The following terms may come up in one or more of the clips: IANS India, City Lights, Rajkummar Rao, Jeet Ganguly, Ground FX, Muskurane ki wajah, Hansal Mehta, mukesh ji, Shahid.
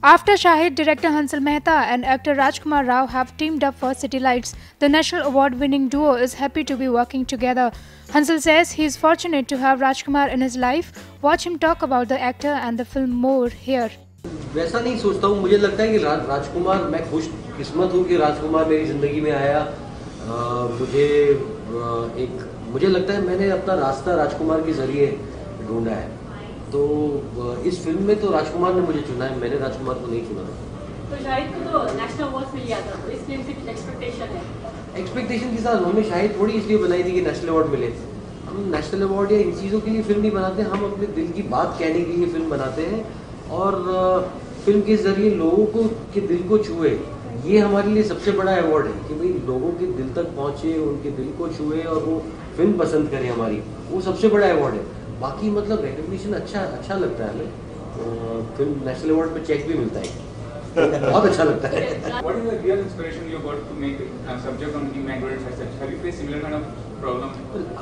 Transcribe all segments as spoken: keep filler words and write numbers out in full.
After Shahid, director Hansal Mehta and actor Rajkummar Rao have teamed up for City Lights. The national award-winning duo is happy to be working together. Hansal says he is fortunate to have Rajkummar in his life. Watch him talk about the actor and the film more here. वैसा नहीं सोचता हूँ, मुझे लगता है कि राजकुमार, मैं खुश किस्मत हूँ कि राजकुमार मेरी ज़िंदगी में आया। मुझे एक मुझे लगता है मैंने अपना रास्ता राजकुमार के ज़रिए ढूंढा है, तो इस फिल्म में तो राजकुमार ने मुझे चुना है, मैंने राजकुमार को नहीं चुना। तो शाहिद को तो नेशनल अवार्ड मिल गया था, इस फिल्म से कुछ एक्सपेक्टेशन है? एक्सपेक्टेशन के साथ हमने शाहिद थोड़ी इसलिए बनाई थी कि नेशनल अवार्ड मिले। हम नेशनल अवार्ड या इन चीज़ों के लिए फिल्म नहीं बनाते, हम अपने दिल की बात कहने के लिए फिल्म बनाते हैं और फिल्म के ज़रिए लोगों को के दिल को छुए, ये हमारे लिए सबसे बड़ा अवार्ड है कि भाई लोगों के दिल तक पहुँचे, उनके दिल को छुए और वो फिल्म पसंद करें हमारी, वो सबसे बड़ा अवार्ड है। बाकी मतलब रिकॉग्निशन अच्छा अच्छा लगता है हमें, फिल्म नेशनल अवार्ड पे चेक भी मिलता है, बहुत अच्छा लगता है।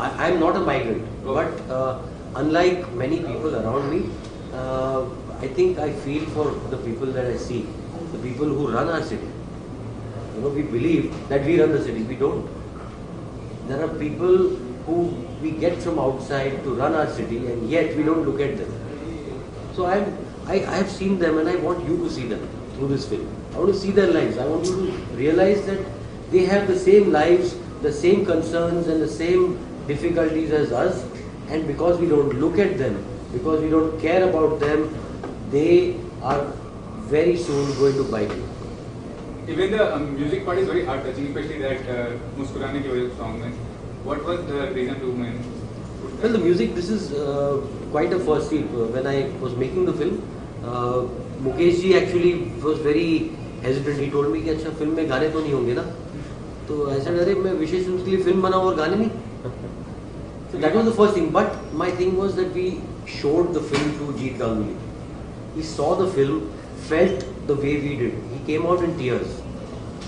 I am not a migrant but unlike many people around me, I think I feel for the people that I see, the people who run our city. You know, we believe that we run the city. We don't. There are people who we get from outside to run our city, and yet we don't look at them. So I, I, I have seen them, and I want you to see them through this film. I want to see their lives. I want you to realize that they have the same lives, the same concerns, and the same difficulties as us. And because we don't look at them, because we don't care about them, they are very soon going to bite you. Even the um, music part is very heart touching, especially that uh, Muskurane ki wajah song. What was the reason to man? Well, the music, this is uh, quite a first step. When I was making the film, uh, Mukesh ji actually was very hesitant. He told me कि अच्छा film में गाने तो नहीं होंगे ना, तो ऐसा डरे मैं विशेष उसके लिए फिल्म बनाऊँ और गाने नहीं। So that was the first thing. But my thing was that we showed the film to Jeet Ganguly. He saw the film, felt the way we did. He came out in tears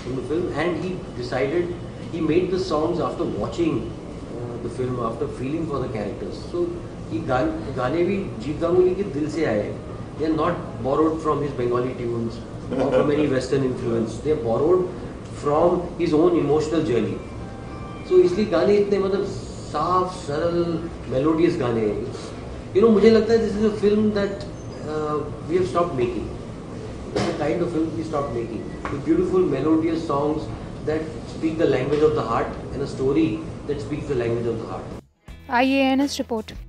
in the film, and he decided he made the songs after watching uh, the film, after feeling for the characters. So he gaane bhi Jeet Ganguly ke dil se aaye. They are not borrowed from his Bengali tunes or from any Western influence. They are borrowed from his own emotional journey. So इसलिए गाने इतने मतलब साफ सरल melodious गाने हैं. You know, मुझे लगता है this is a film that Uh, we have stopped making. It's the kind of film we stopped making. The beautiful melodious songs that speak the language of the heart and a story that speaks the language of the heart. I A N S report.